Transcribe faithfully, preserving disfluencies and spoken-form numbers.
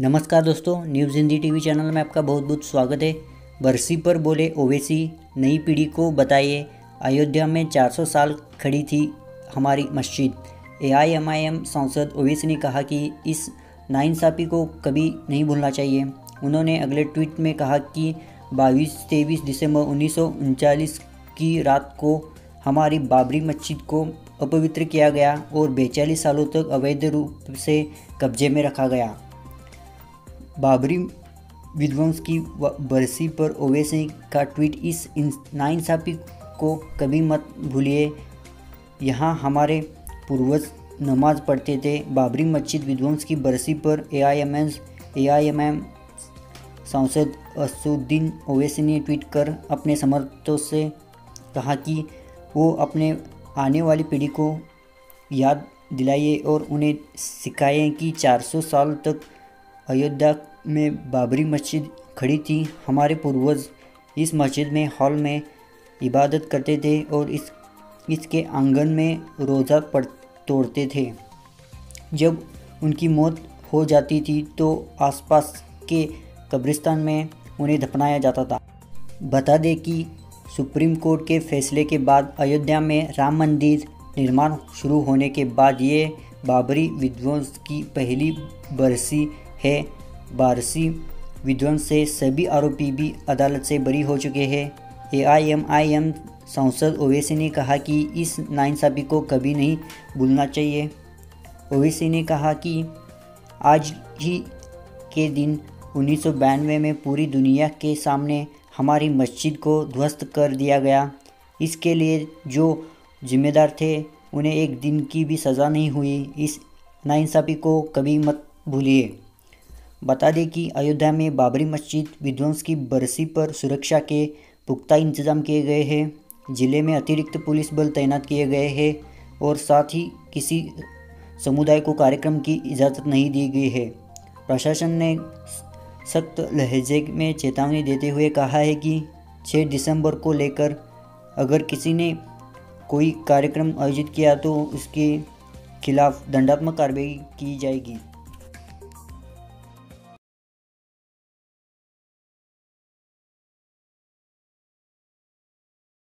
नमस्कार दोस्तों, news Hindi TV channel में आपका बहुत बहुत स्वागत है। बरसी पर बोले ओवैसी, नई पीढ़ी को बताइए अयोध्या में चार सौ साल खड़ी थी हमारी मस्जिद। एआईएमआईएम सांसद ओवैसी ने कहा कि इस नाइंसाफ़ी को कभी नहीं भूलना चाहिए। उन्होंने अगले ट्वीट में कहा कि बाईस तेईस दिसंबर उन्नीस सौ उनचास की रात को हमारी बाबरी मस्जिद को अपवित्र किया गया और बयालीस सालों तक अवैध रूप से कब्जे में रखा गया। बाबरी विध्वंस की बरसी पर ओवैसी का ट्वीट, इस नाइंसाफ़ी को कभी मत भूलिए। यहाँ हमारे पूर्वज नमाज पढ़ते थे। बाबरी मस्जिद विध्वंस की बरसी पर एआईएमआईएम सांसद असुद्दीन ओवैसी ने ट्वीट कर अपने समर्थकों से कहा कि वो अपने आने वाली पीढ़ी को याद दिलाइए और उन्हें सिखाएं कि चार सौ साल तक अयोध्या में बाबरी मस्जिद खड़ी थी। हमारे पूर्वज इस मस्जिद में हॉल में इबादत करते थे और इस इसके आंगन में रोज़ा पड़ तोड़ते थे। जब उनकी मौत हो जाती थी तो आसपास के कब्रिस्तान में उन्हें दफनाया जाता था। बता दें कि सुप्रीम कोर्ट के फैसले के बाद अयोध्या में राम मंदिर निर्माण शुरू होने के बाद ये बाबरी विध्वंस की पहली बरसी है। बारसी विध्वंस से सभी आरोपी भी अदालत से बरी हो चुके हैं। एआईएमआईएम सांसद ओवैसी ने कहा कि इस नाइंसाफ़ी को कभी नहीं भूलना चाहिए। ओवैसी ने कहा कि आज ही के दिन उन्नीस सौ बानवे में पूरी दुनिया के सामने हमारी मस्जिद को ध्वस्त कर दिया गया। इसके लिए जो जिम्मेदार थे उन्हें एक दिन की भी सज़ा नहीं हुई। इस नाइंसाफ़ी को कभी मत भूलिए। बता दें कि अयोध्या में बाबरी मस्जिद विध्वंस की बरसी पर सुरक्षा के पुख्ता इंतजाम किए गए हैं। ज़िले में अतिरिक्त पुलिस बल तैनात किए गए हैं और साथ ही किसी समुदाय को कार्यक्रम की इजाज़त नहीं दी गई है। प्रशासन ने सख्त लहजे में चेतावनी देते हुए कहा है कि छह दिसंबर को लेकर अगर किसी ने कोई कार्यक्रम आयोजित किया तो उसके खिलाफ दंडात्मक कार्रवाई की जाएगी।